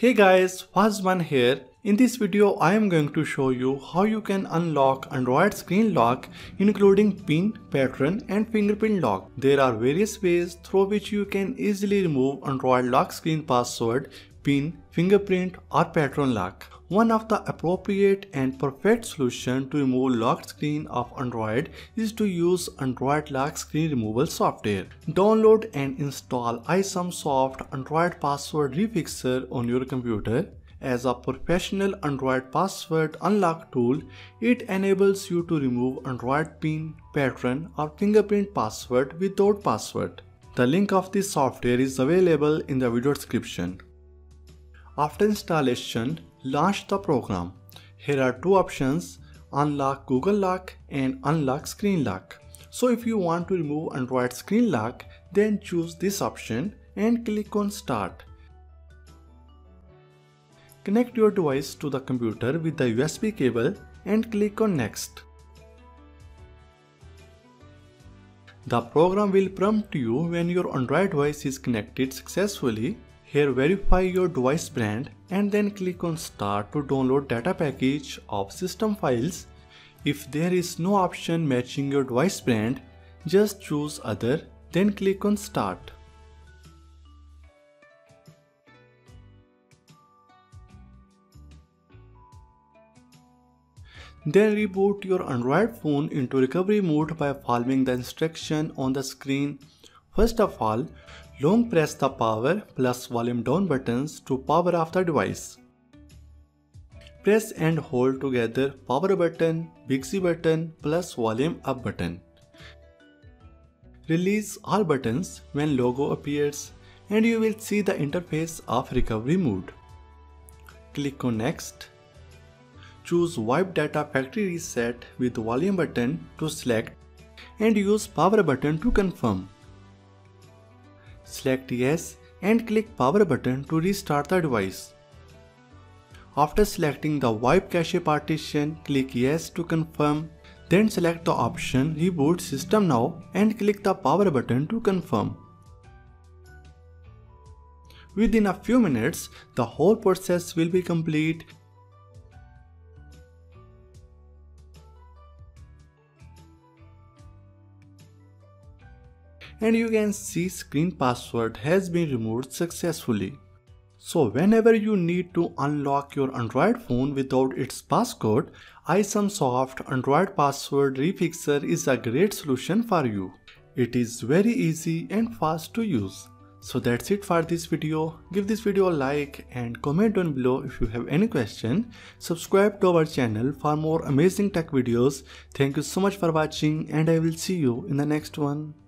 Hey guys, Fahed Zaman here. In this video I am going to show you how you can unlock Android screen lock including pin, pattern and fingerprint lock. There are various ways through which you can easily remove Android lock screen password, pin, fingerprint or pattern lock. One of the appropriate and perfect solution to remove locked screen of Android is to use Android lock screen removal software. Download and install iSumSoft Android Password Refixer on your computer. As a professional Android password unlock tool, it enables you to remove Android pin, pattern or fingerprint password without password. The link of this software is available in the video description. After installation, launch the program. Here are two options: unlock Google lock and unlock screen lock. So if you want to remove Android screen lock, then choose this option and click on start. Connect your device to the computer with the USB cable and click on next. The program will prompt you when your Android device is connected successfully. Here verify your device brand and then click on start to download data package of system files. If there is no option matching your device brand, just choose other, then click on start. Then reboot your Android phone into recovery mode by following the instruction on the screen. First of all, long press the power plus volume down buttons to power off the device. Press and hold together power button, Bixby button plus volume up button. Release all buttons when logo appears and you will see the interface of recovery mode. Click on next. Choose wipe data factory reset with volume button to select and use power button to confirm. Select yes and click power button to restart the device. After selecting the wipe cache partition, click yes to confirm. Then select the option reboot system now and click the power button to confirm. Within a few minutes, the whole process will be complete. And you can see screen password has been removed successfully. So whenever you need to unlock your Android phone without its passcode, iSumSoft Android Password Refixer is a great solution for you. It is very easy and fast to use. So that's it for this video. Give this video a like and comment down below if you have any question. Subscribe to our channel for more amazing tech videos. Thank you so much for watching and I will see you in the next one.